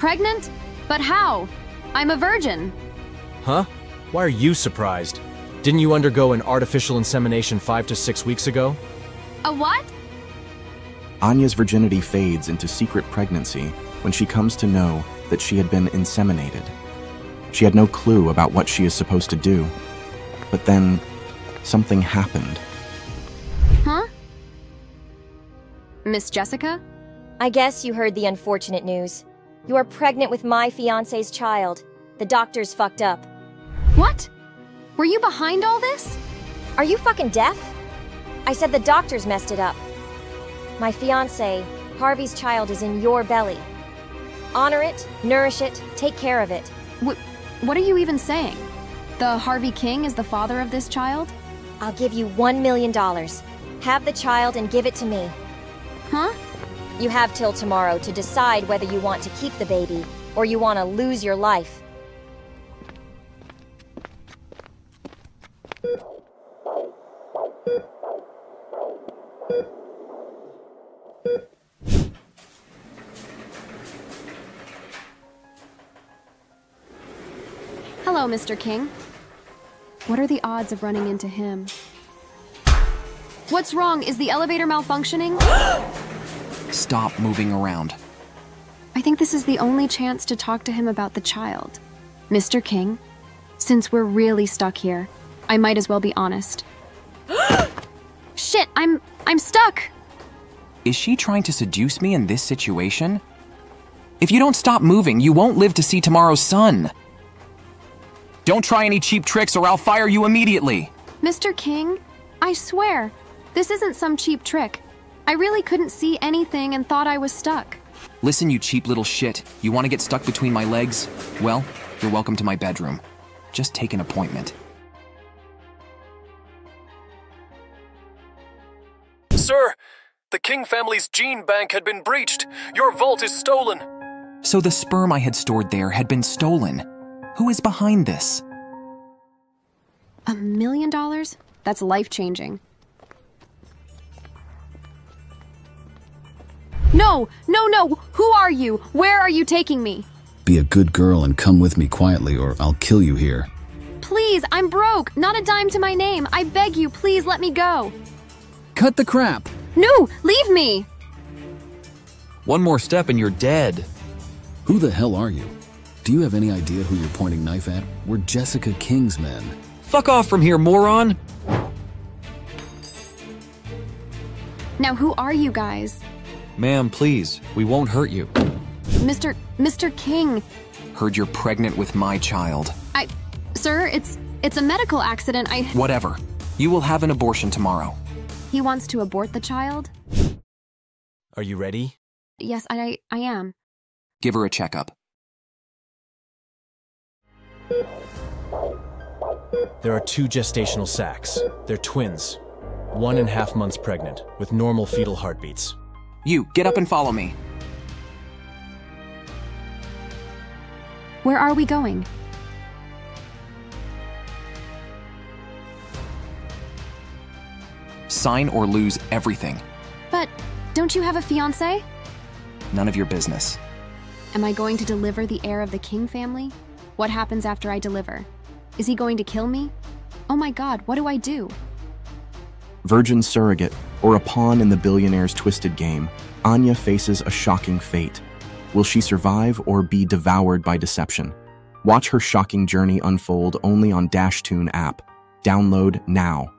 pregnant? But how? I'm a virgin. Huh? Why are you surprised? Didn't you undergo an artificial insemination 5 to 6 weeks ago? A what? Anya's virginity fades into secret pregnancy when she comes to know that she had been inseminated. She had no clue about what she is supposed to do. But then, something happened. Huh? Miss Jessica? I guess you heard the unfortunate news. You are pregnant with my fiancé's child. The doctors fucked up. What? Were you behind all this? Are you fucking deaf? I said the doctors messed it up. My fiancé, Harvey's child, is in your belly. Honor it, nourish it, take care of it. What are you even saying? The Harvey King is the father of this child? I'll give you $1 million. Have the child and give it to me. Huh? You have till tomorrow to decide whether you want to keep the baby or you want to lose your life. Hello, Mr. King. What are the odds of running into him? What's wrong? Is the elevator malfunctioning? Stop moving around. I think this is the only chance to talk to him about the child. Mr. King, since we're really stuck here, I might as well be honest. Shit, I'm stuck! Is she trying to seduce me in this situation? If you don't stop moving, you won't live to see tomorrow's sun. Don't try any cheap tricks or I'll fire you immediately. Mr. King, I swear, this isn't some cheap trick. I really couldn't see anything and thought I was stuck. Listen, you cheap little shit. You want to get stuck between my legs? Well, you're welcome to my bedroom. Just take an appointment. Sir, the King family's gene bank had been breached. Your vault is stolen. So the sperm I had stored there had been stolen. Who is behind this? $1 million? That's life-changing. No! No, no! Who are you? Where are you taking me? Be a good girl and come with me quietly or I'll kill you here. Please, I'm broke! Not a dime to my name! I beg you, please let me go! Cut the crap! No! Leave me! One more step and you're dead. Who the hell are you? Do you have any idea who you're pointing knife at? We're Jessica King's men. Fuck off from here, moron! Now who are you guys? Ma'am, please. We won't hurt you. Mr. King. Heard you're pregnant with my child. Sir, it's a medical accident. Whatever. You will have an abortion tomorrow. He wants to abort the child? Are you ready? Yes, I am. Give her a checkup. There are 2 gestational sacs. They're twins. 1.5 months pregnant, with normal fetal heartbeats. You, get up and follow me. Where are we going? Sign or lose everything. But don't you have a fiancé? None of your business. Am I going to deliver the heir of the King family? What happens after I deliver? Is he going to kill me? Oh my God, what do I do? Virgin surrogate, or a pawn in the billionaire's twisted game, Anya faces a shocking fate. Will she survive or be devoured by deception? Watch her shocking journey unfold only on Dashtoon app. Download now.